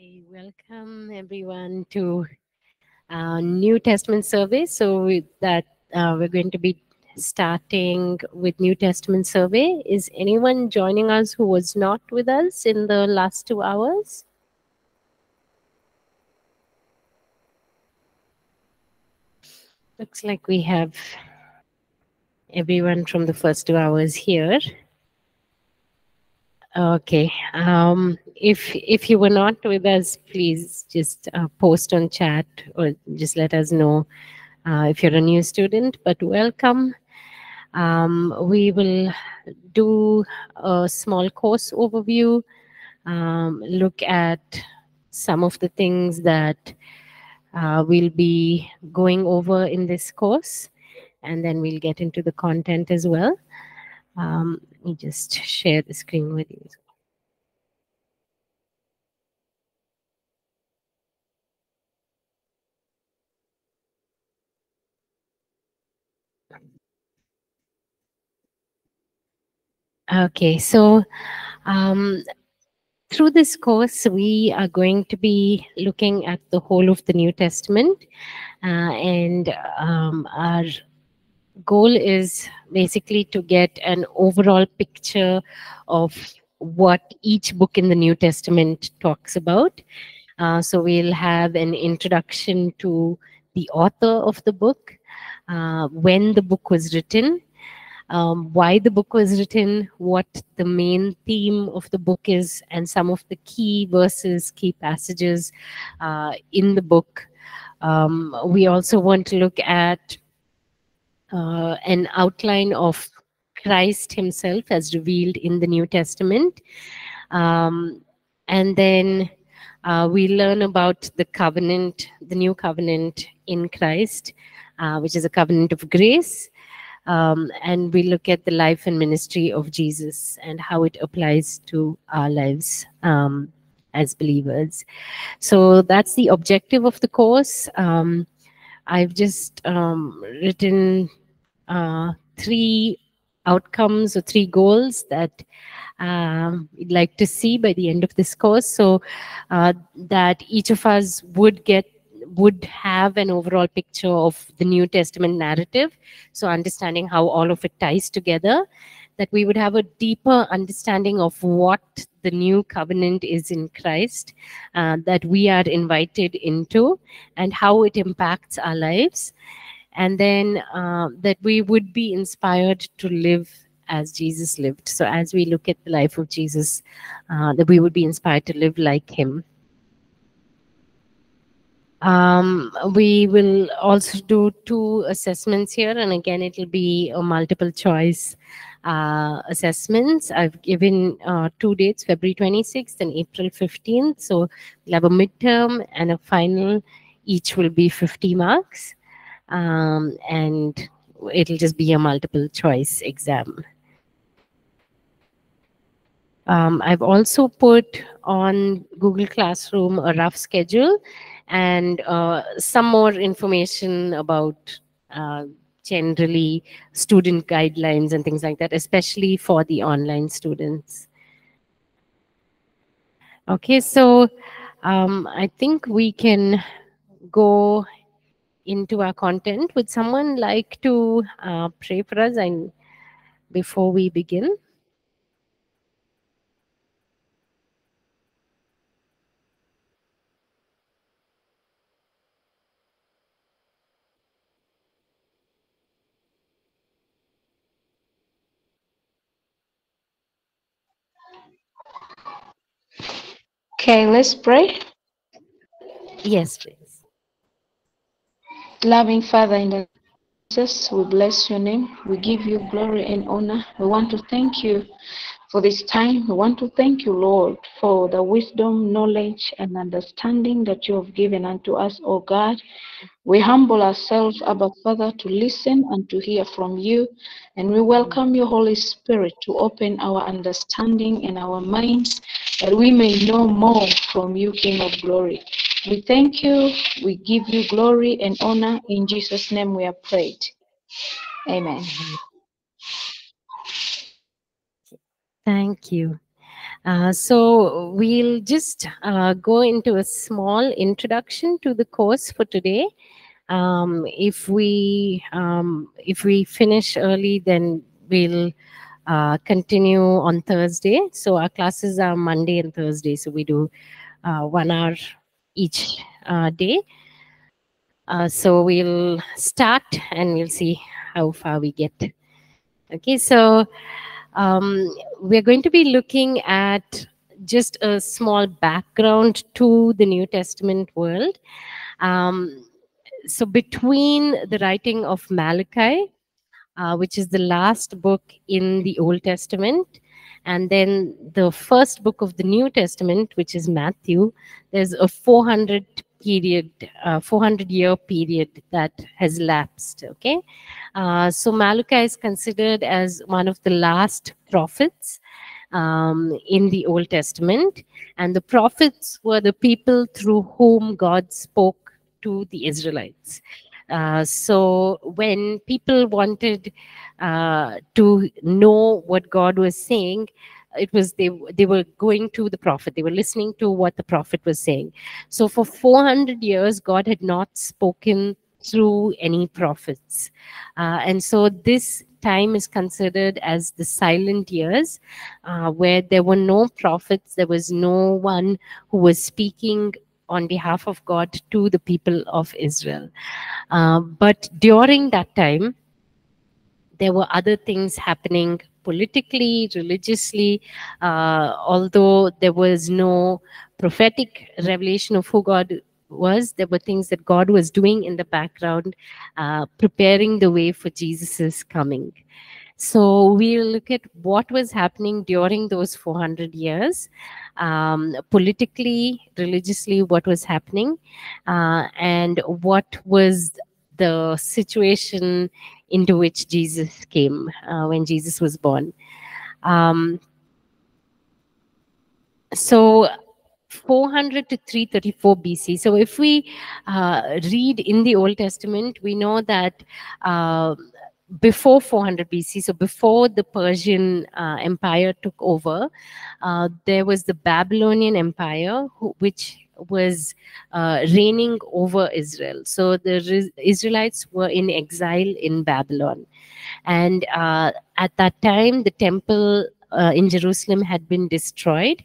Hey, welcome everyone to our New Testament survey. So with that, we're going to be starting with New Testament survey. Is anyone joining us who was not with us in the last 2 hours? Looks like we have everyone from the first 2 hours here. Okay. If you were not with us, please just post on chat or just let us know if you're a new student. But welcome. We will do a small course overview, look at some of the things that we'll be going over in this course, and then we'll get into the content as well. Let me just share the screen with you. Okay, so through this course, we are going to be looking at the whole of the New Testament, and our goal is basically to get an overall picture of what each book in the New Testament talks about. So we'll have an introduction to the author of the book, when the book was written, why the book was written, what the main theme of the book is, and some of the key verses, key passages in the book. We also want to look at an outline of Christ himself as revealed in the New Testament. And then we learn about the covenant, the new covenant in Christ, which is a covenant of grace. And we look at the life and ministry of Jesus and how it applies to our lives as believers. So that's the objective of the course. I've just written three outcomes or three goals that we'd like to see by the end of this course, so that each of us would have an overall picture of the New Testament narrative, so understanding how all of it ties together, that we would have a deeper understanding of what the new covenant is in Christ, that we are invited into, and how it impacts our lives, and then that we would be inspired to live as Jesus lived. So as we look at the life of Jesus, that we would be inspired to live like him. We will also do 2 assessments here, and again it will be a multiple choice assessments. I've given 2 dates, February 26th and April 15th. So we'll have a midterm and a final. Each will be 50 marks, and it'll just be a multiple choice exam. I've also put on Google Classroom a rough schedule and some more information about generally student guidelines and things like that, especially for the online students. Okay, so I think we can go into our content. Would someone like to pray for us before we begin? Okay, let's pray. Yes, please. Loving Father, in Jesus, we bless your name. We give you glory and honor. We want to thank you for this time. We want to thank you, Lord, for the wisdom, knowledge, and understanding that you have given unto us, O God. We humble ourselves, Abba Father, to listen and to hear from you. And we welcome your Holy Spirit to open our understanding and our minds, that we may know more from you, King of Glory. We thank you, we give you glory and honor. In Jesus' name we are prayed. Amen. Thank you. So we'll just go into a small introduction to the course for today. If we finish early, then we'll continue on Thursday. So our classes are Monday and Thursday, so we do 1 hour each day. So we'll start and we'll see how far we get. Okay, so we're going to be looking at just a small background to the New Testament world. So between the writing of Malachi, which is the last book in the Old Testament, and then the first book of the New Testament, which is Matthew, there's a 400-year period that has lapsed. Okay, so Malachi is considered as one of the last prophets in the Old Testament, and the prophets were the people through whom God spoke to the Israelites. So when people wanted to know what God was saying, it was they were going to the prophet. They were listening to what the prophet was saying. So for 400 years, God had not spoken through any prophets. And so this time is considered as the silent years, where there were no prophets. There was no one who was speaking on behalf of God to the people of Israel. But during that time, there were other things happening politically, religiously, although there was no prophetic revelation of who God was, there were things that God was doing in the background, preparing the way for Jesus's coming. So we'll look at what was happening during those 400 years, politically, religiously, what was happening, and what was the situation into which Jesus came when Jesus was born. So 400 to 334 BC. So if we read in the Old Testament, we know that before 400 BC, so before the Persian Empire took over, there was the Babylonian Empire, which was reigning over Israel. So the Israelites were in exile in Babylon. And at that time, the temple in Jerusalem had been destroyed.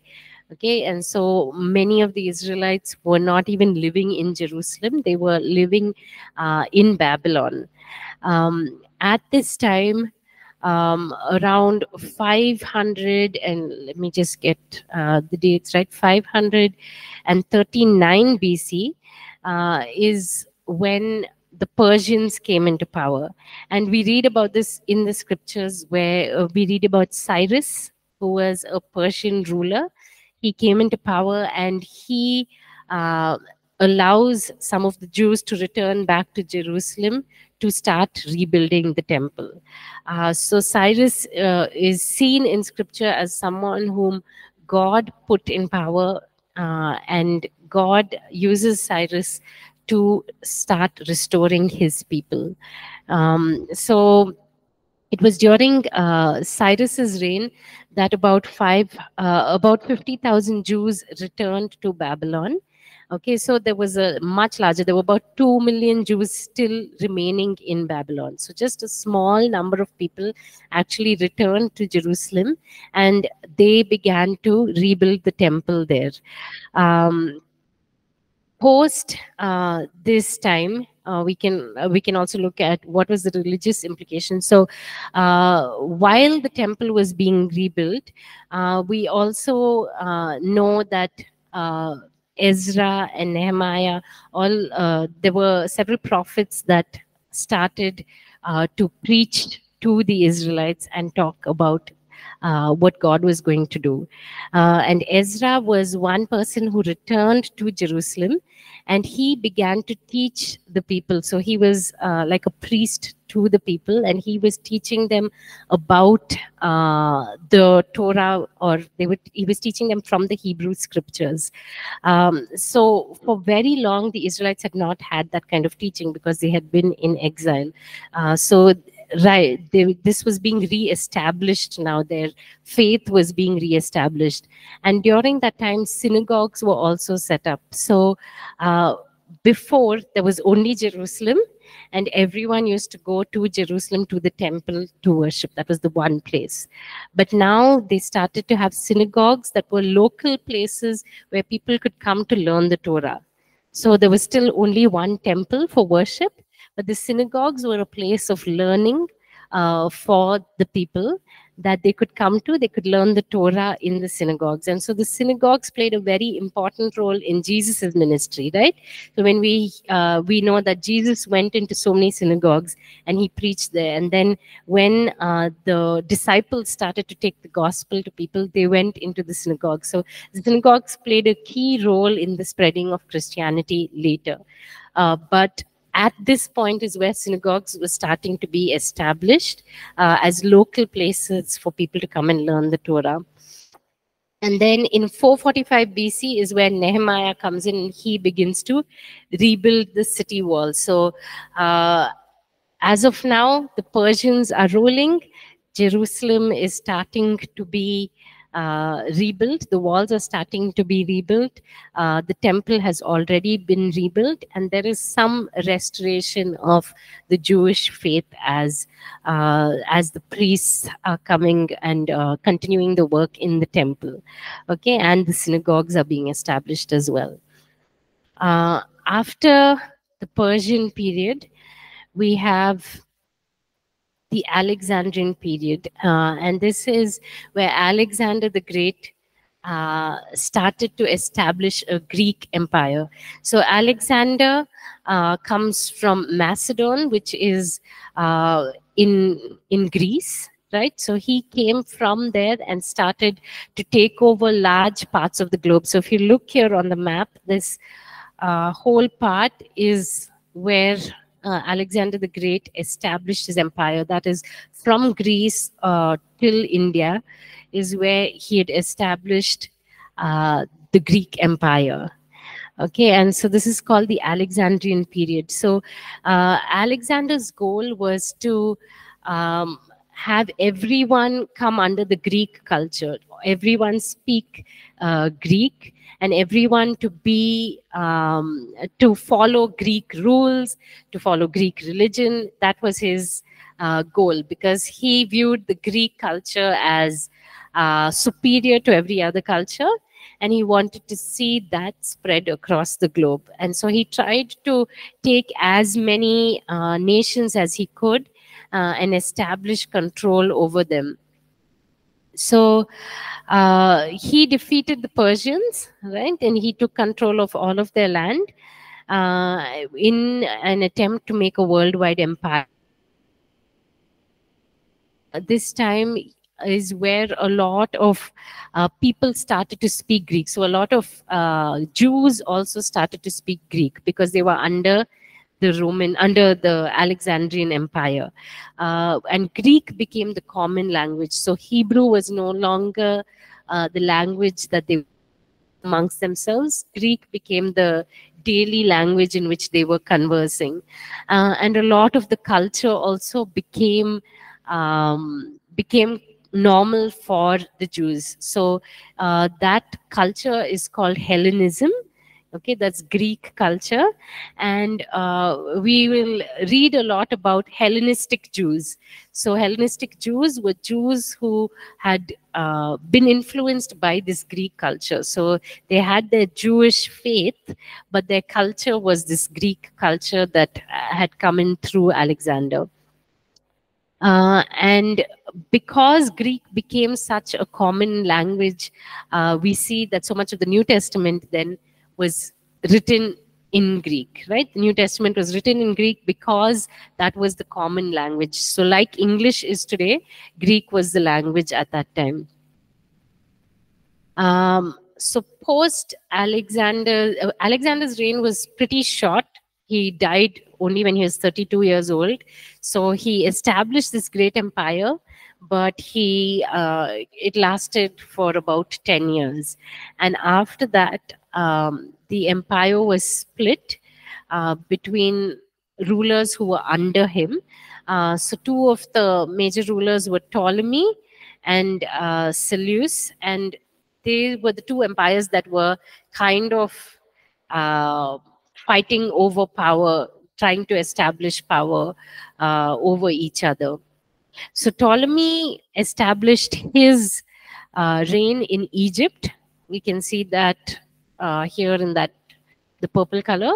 Okay, and so many of the Israelites were not even living in Jerusalem. They were living in Babylon. At this time, around 500, and let me just get the dates right, 539 BC is when the Persians came into power. And we read about this in the scriptures where we read about Cyrus, who was a Persian ruler. He came into power and he allows some of the Jews to return back to Jerusalem to start rebuilding the temple. So Cyrus is seen in scripture as someone whom God put in power, and God uses Cyrus to start restoring his people. So it was during Cyrus's reign that about 50,000 Jews returned to Babylon. Okay, so there was a much larger, there were about 2 million Jews still remaining in Babylon. So just a small number of people actually returned to Jerusalem and they began to rebuild the temple there. Post this time, we can also look at what was the religious implication. So while the temple was being rebuilt, we also know that Ezra and Nehemiah, all there were several prophets that started to preach to the Israelites and talk about what God was going to do. And Ezra was one person who returned to Jerusalem and he began to teach the people. So he was like a priest to the people and he was teaching them about the Torah, or he was teaching them from the Hebrew scriptures. So for very long, the Israelites had not had that kind of teaching because they had been in exile. So right, this was being re-established now. Their faith was being re-established. And during that time, synagogues were also set up. So before, there was only Jerusalem, and everyone used to go to Jerusalem, to the temple, to worship. That was the one place. But now they started to have synagogues that were local places where people could come to learn the Torah. So there was still only one temple for worship, but the synagogues were a place of learning for the people, that they could come to. They could learn the Torah in the synagogues. And so the synagogues played a very important role in Jesus's ministry, right? So when we know that Jesus went into so many synagogues and he preached there. And then when the disciples started to take the gospel to people, they went into the synagogues. So the synagogues played a key role in the spreading of Christianity later. But at this point is where synagogues were starting to be established as local places for people to come and learn the Torah. And then in 445 BC is where Nehemiah comes in, and he begins to rebuild the city wall. So as of now, the Persians are ruling. Jerusalem is starting to be rebuilt. The walls are starting to be rebuilt. The temple has already been rebuilt, and there is some restoration of the Jewish faith as the priests are coming and continuing the work in the temple. Okay, and the synagogues are being established as well. After the Persian period, we have the Alexandrian period, and this is where Alexander the Great started to establish a Greek empire. So Alexander comes from Macedon, which is in Greece, right? So he came from there and started to take over large parts of the globe. So if you look here on the map, this whole part is where Alexander the Great established his empire. That is from Greece till India is where he had established the Greek empire. Okay, and so this is called the Alexandrian period. So Alexander's goal was to have everyone come under the Greek culture, everyone speak Greek, and everyone to be to follow Greek rules, to follow Greek religion. That was his goal, because he viewed the Greek culture as superior to every other culture, and he wanted to see that spread across the globe. And so he tried to take as many nations as he could and establish control over them. So he defeated the Persians, right? And he took control of all of their land in an attempt to make a worldwide empire. This time is where a lot of people started to speak Greek. So a lot of Jews also started to speak Greek, because they were under the Roman, under the Alexandrian Empire, and Greek became the common language. So Hebrew was no longer the language that they amongst themselves. Greek became the daily language in which they were conversing, and a lot of the culture also became normal for the Jews. So that culture is called Hellenism. Okay, that's Greek culture. And we will read a lot about Hellenistic Jews. So Hellenistic Jews were Jews who had been influenced by this Greek culture. So they had their Jewish faith, but their culture was this Greek culture that had come in through Alexander. And because Greek became such a common language, we see that so much of the New Testament then was written in Greek, right? The New Testament was written in Greek because that was the common language. So like English is today, Greek was the language at that time. So post-Alexander, Alexander's reign was pretty short. He died only when he was 32 years old. So he established this great empire, but he it lasted for about 10 years. And after that, the empire was split between rulers who were under him. So two of the major rulers were Ptolemy and Seleucus, and they were the two empires that were kind of fighting over power, trying to establish power over each other. So Ptolemy established his reign in Egypt. We can see that here in that the purple color,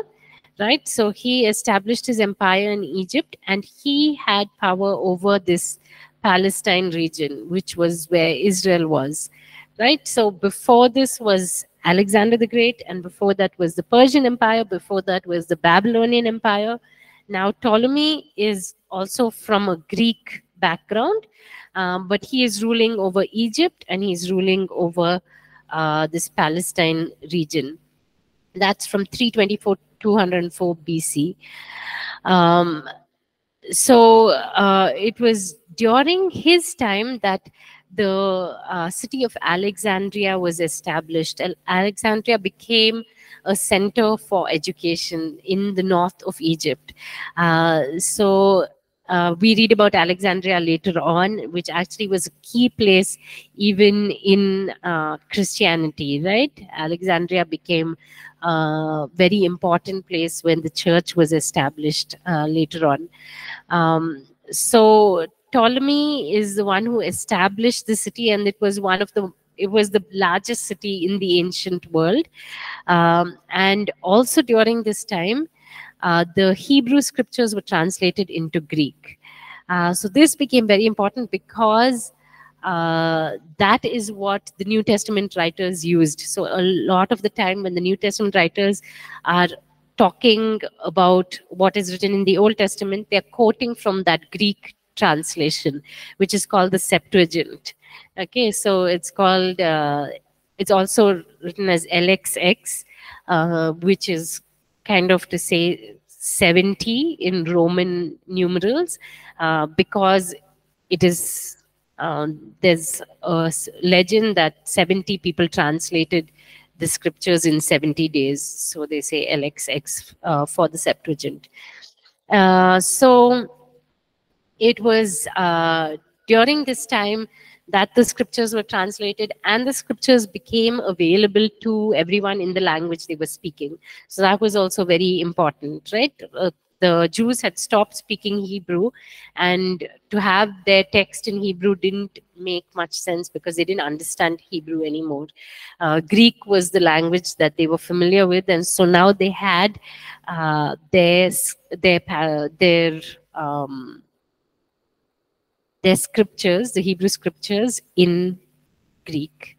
right? So he established his empire in Egypt, and he had power over this Palestine region, which was where Israel was, right? So before this was Alexander the Great, and before that was the Persian Empire, before that was the Babylonian Empire. Now Ptolemy is also from a Greek background, but he is ruling over Egypt, and he's ruling over this Palestine region. That's from 324 to 204 BC. So it was during his time that the city of Alexandria was established. Alexandria became a center for education in the north of Egypt. So we read about Alexandria later on, which actually was a key place even in Christianity, right? Alexandria became a very important place when the church was established later on. So Ptolemy is the one who established the city, and it was the largest city in the ancient world. And also during this time, the Hebrew scriptures were translated into Greek. So this became very important because that is what the New Testament writers used. So a lot of the time when the New Testament writers are talking about what is written in the Old Testament, they're quoting from that Greek translation, which is called the Septuagint. Okay, so it's called, it's also written as LXX, which is kind of to say 70 in Roman numerals, because it is there's a legend that 70 people translated the scriptures in 70 days, so they say LXX for the Septuagint. So it was during this time that the scriptures were translated, and the scriptures became available to everyone in the language they were speaking. So that was also very important, right? The Jews had stopped speaking Hebrew, and to have their text in Hebrew didn't make much sense because they didn't understand Hebrew anymore. Greek was the language that they were familiar with, and so now they had their scriptures, the Hebrew scriptures, in Greek.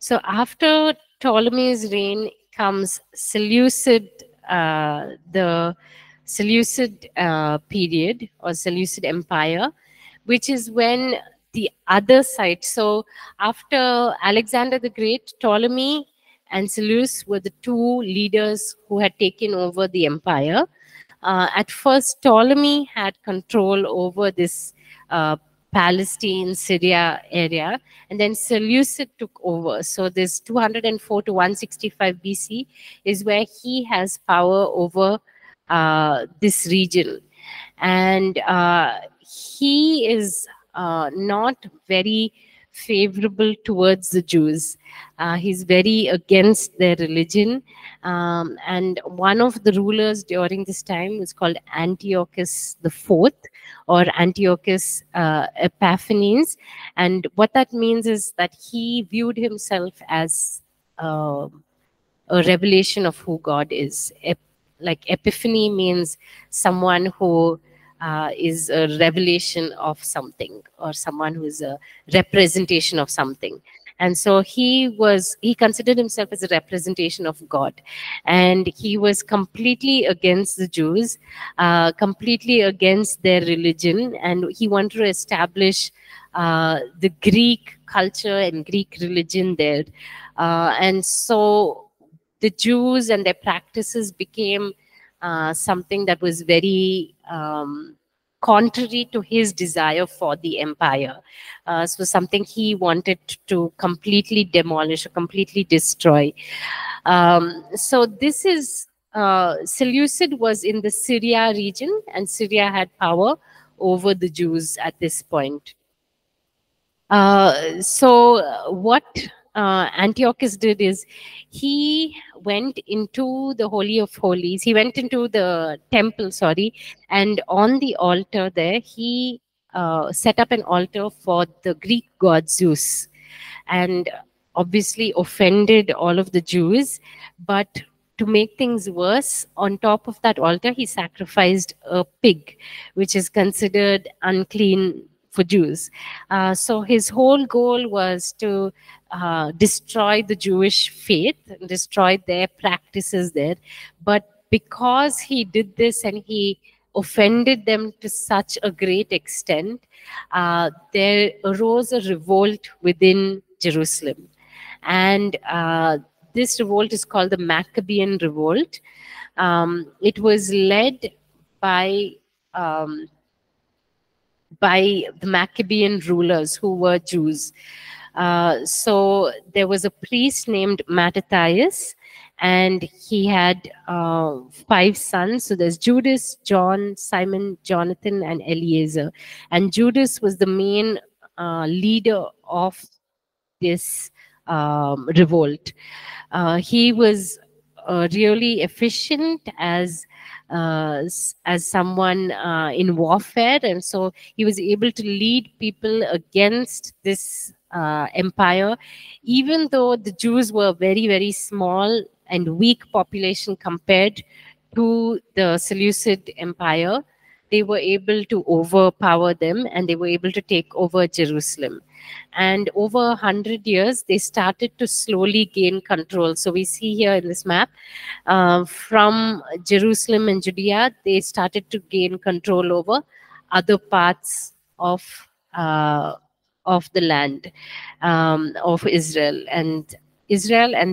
So after Ptolemy's reign comes Seleucid, the Seleucid period or Seleucid Empire, which is when the other side. So after Alexander the Great, Ptolemy and Seleucus were the two leaders who had taken over the empire. At first, Ptolemy had control over this Palestine, Syria area, and then Seleucid took over. So this 204 to 165 BC is where he has power over this region. And he is not very favorable towards the Jews. He's very against their religion. And one of the rulers during this time was called Antiochus IV or Antiochus Epiphanes. And what that means is that he viewed himself as a revelation of who God is. Epiphany means someone who is a revelation of something, or someone who is a representation of something. And so he considered himself as a representation of God, and he was completely against the Jews, completely against their religion, and he wanted to establish the Greek culture and Greek religion there. And so the Jews and their practices became something that was very contrary to his desire for the empire. So something he wanted to completely demolish or completely destroy. So this is, Seleucid was in the Syria region, and Syria had power over the Jews at this point. So what Antiochus did is he went into the Holy of Holies. He went into the temple, sorry, and on the altar there, he set up an altar for the Greek god Zeus, and obviously offended all of the Jews. But to make things worse, on top of that altar, he sacrificed a pig, which is considered unclean for Jews. So his whole goal was to destroy the Jewish faith, destroy their practices there. But because he did this and he offended them to such a great extent, there arose a revolt within Jerusalem. And this revolt is called the Maccabean revolt. It was led by the Maccabean rulers who were Jews. So there was a priest named Mattathias, and he had 5 sons. So there's Judas, John, Simon, Jonathan, and Eleazar. And Judas was the main leader of this revolt. He was really efficient as someone in warfare, and so he was able to lead people against this empire, even though the Jews were very, very small and weak population compared to the Seleucid Empire. They were able to overpower them, and they were able to take over Jerusalem. And over 100 years, they started to slowly gain control. So we see here in this map, from Jerusalem and Judea, they started to gain control over other parts of the land of Israel, and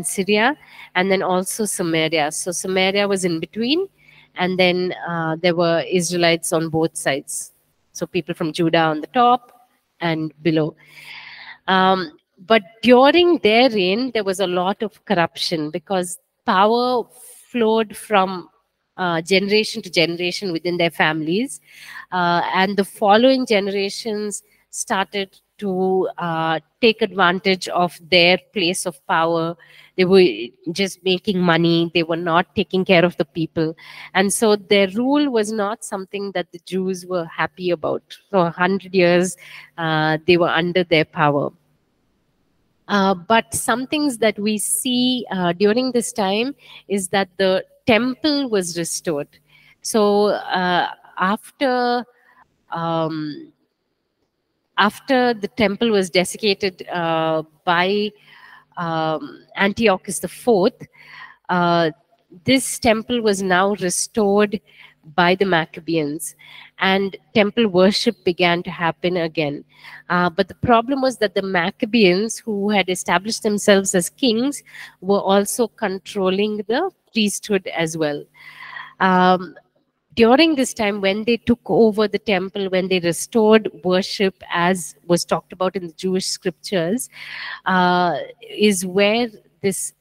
Syria, and then also Samaria. So Samaria was in between. And then there were Israelites on both sides. So people from Judah on the top and below. But during their reign, there was a lot of corruption because power flowed from generation to generation within their families. And the following generations started to take advantage of their place of power. They were just making money. They were not taking care of the people. And so their rule was not something that the Jews were happy about. For 100 years, they were under their power. But some things that we see during this time is that the temple was restored. So after the temple was desecrated by Antiochus IV, this temple was now restored by the Maccabeans, and temple worship began to happen again. But the problem was that the Maccabeans, who had established themselves as kings, were also controlling the priesthood as well. During this time, when they took over the temple, when they restored worship, as was talked about in the Jewish scriptures, is where this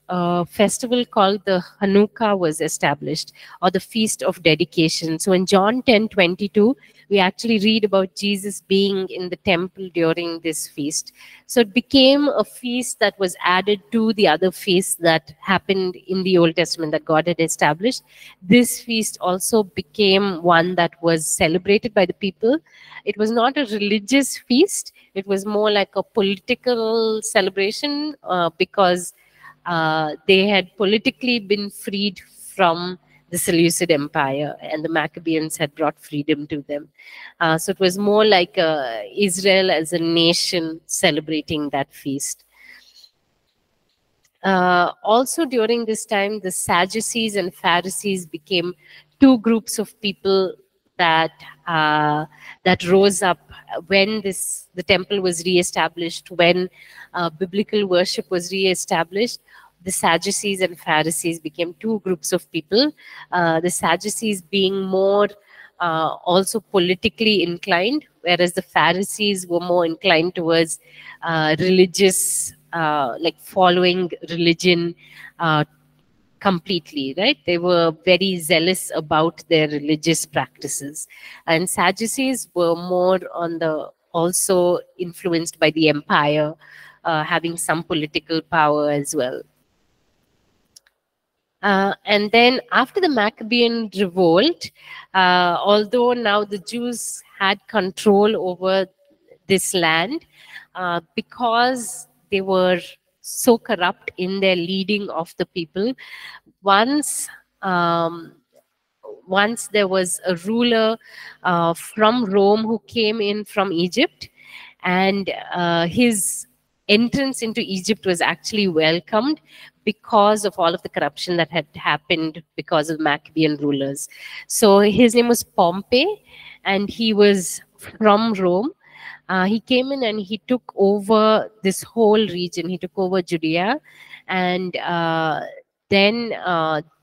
festival called the Hanukkah was established, or the Feast of Dedication. So in John 10:22, we actually read about Jesus being in the temple during this feast. So it became a feast that was added to the other feasts that happened in the Old Testament that God had established. This feast also became one that was celebrated by the people. It was not a religious feast. It was more like a political celebration because they had politically been freed from the Seleucid Empire, and the Maccabeans had brought freedom to them. So it was more like Israel as a nation celebrating that feast. Also during this time, the Sadducees and Pharisees became two groups of people that rose up when the temple was reestablished, when biblical worship was reestablished. The Sadducees and Pharisees became two groups of people, the Sadducees being more also politically inclined, whereas the Pharisees were more inclined towards religious, like following religion completely, right? They were very zealous about their religious practices. And Sadducees were more on the, also influenced by the empire, having some political power as well. And then after the Maccabean revolt, although now the Jews had control over this land, because they were so corrupt in their leading of the people, once there was a ruler from Rome who came in from Egypt, and his entrance into Egypt was actually welcomed because of all of the corruption that had happened because of Maccabean rulers. So his name was Pompey, and he was from Rome. He came in and he took over this whole region. He took over Judea, and then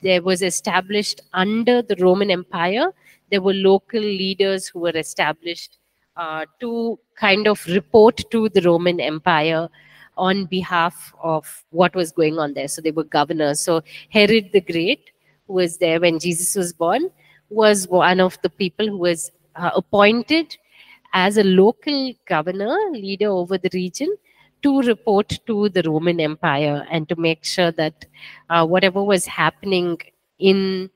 there was established under the Roman Empire, there were local leaders who were established to kind of report to the Roman Empire on behalf of what was going on there. So they were governors. So Herod the Great, who was there when Jesus was born, was one of the people who was appointed as a local governor, leader over the region, to report to the Roman Empire and to make sure that whatever was happening in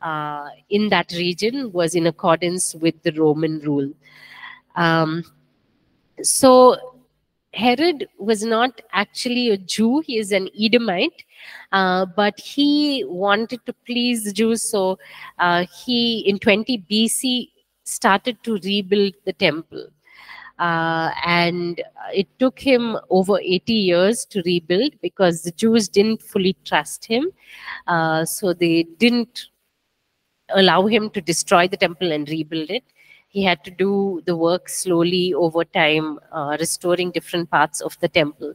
that region was in accordance with the Roman rule. So Herod was not actually a Jew, he is an Edomite, but he wanted to please the Jews, so he, in 20 BC, started to rebuild the temple. And it took him over 80 years to rebuild because the Jews didn't fully trust him. So they didn't allow him to destroy the temple and rebuild it. He had to do the work slowly over time, restoring different parts of the temple.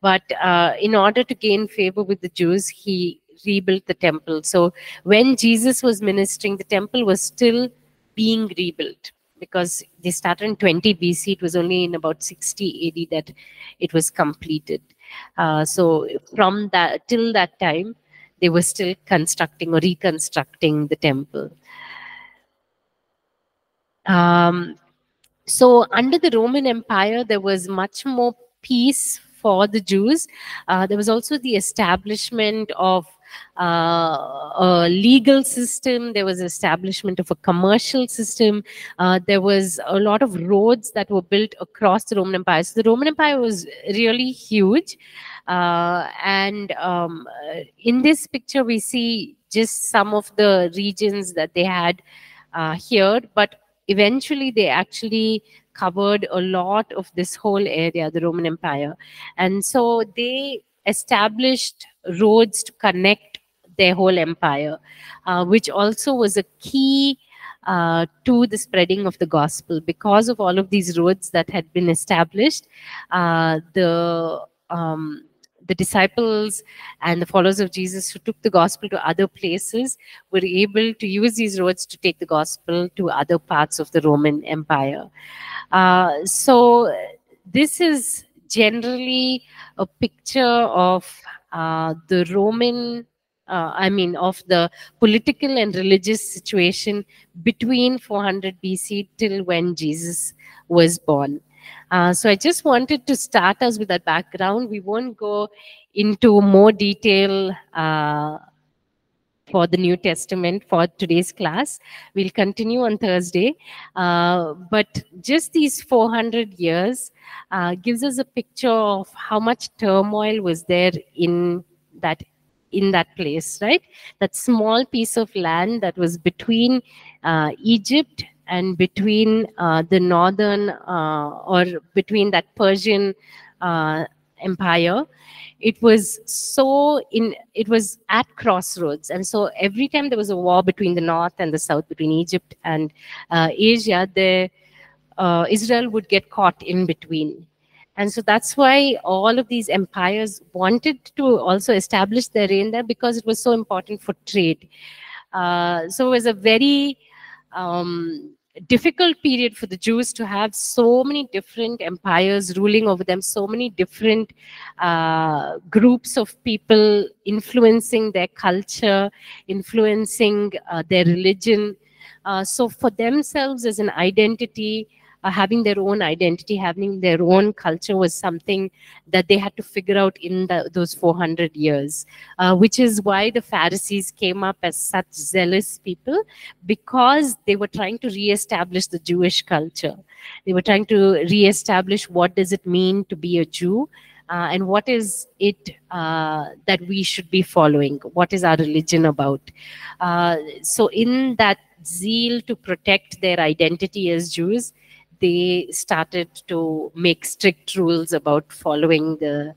But in order to gain favor with the Jews, he rebuilt the temple. So when Jesus was ministering, the temple was still being rebuilt because they started in 20 BC. It was only in about 60 AD that it was completed. So from that, till that time, they were still constructing or reconstructing the temple. So under the Roman Empire, there was much more peace for the Jews. There was also the establishment of a legal system. There was establishment of a commercial system. There was a lot of roads that were built across the Roman Empire. So the Roman Empire was really huge. And in this picture, we see just some of the regions that they had here, but eventually they actually covered a lot of this whole area, the Roman Empire. And so they established roads to connect their whole empire, which also was a key to the spreading of the gospel. Because of all of these roads that had been established, the disciples and the followers of Jesus who took the gospel to other places were able to use these roads to take the gospel to other parts of the Roman Empire. So this is generally a picture of the Roman, of the political and religious situation between 400 BC till when Jesus was born. So I just wanted to start us with that background. We won't go into more detail for the New Testament for today's class. We'll continue on Thursday. But just these 400 years gives us a picture of how much turmoil was there in that place, right? That small piece of land that was between Egypt and between the northern or between that Persian empire, it was at crossroads. And so every time there was a war between the north and the south, between Egypt and Asia, Israel would get caught in between. And so that's why all of these empires wanted to also establish their reign there, because it was so important for trade. So it was a very difficult period for the Jews to have so many different empires ruling over them, so many different groups of people influencing their culture, influencing their religion. So for themselves as an identity, having their own identity, having their own culture was something that they had to figure out in those 400 years, which is why the Pharisees came up as such zealous people, because they were trying to reestablish the Jewish culture. They were trying to reestablish what does it mean to be a Jew, and what is it that we should be following, what is our religion about. So in that zeal to protect their identity as Jews, they started to make strict rules about following the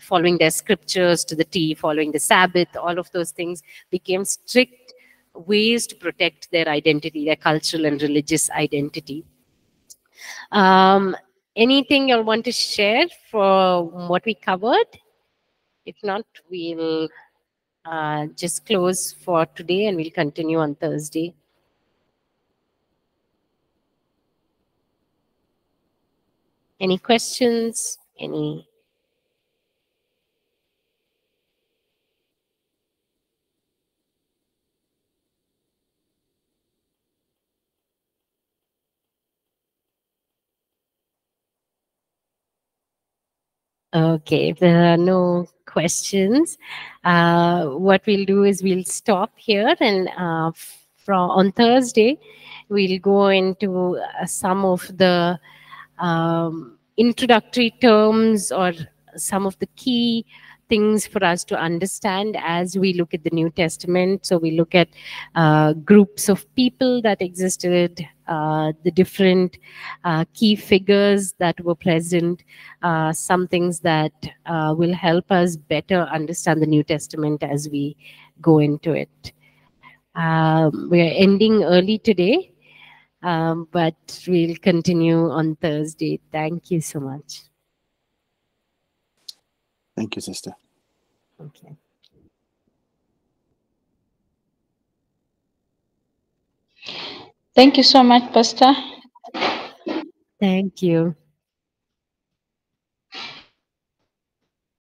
following their scriptures to the T, following the Sabbath. All of those things became strict ways to protect their identity, their cultural and religious identity. Anything you'll want to share from what we covered? If not, we'll just close for today and we'll continue on Thursday. Any questions? Any? Okay, if there are no questions, what we'll do is we'll stop here, and on Thursday, we'll go into some of the introductory terms or some of the key things for us to understand as we look at the New Testament. So we look at groups of people that existed, the different key figures that were present, some things that will help us better understand the New Testament as we go into it. We are ending early today. But we'll continue on Thursday. Thank you so much. Thank you, sister. Okay. Thank you so much, Pastor. Thank you.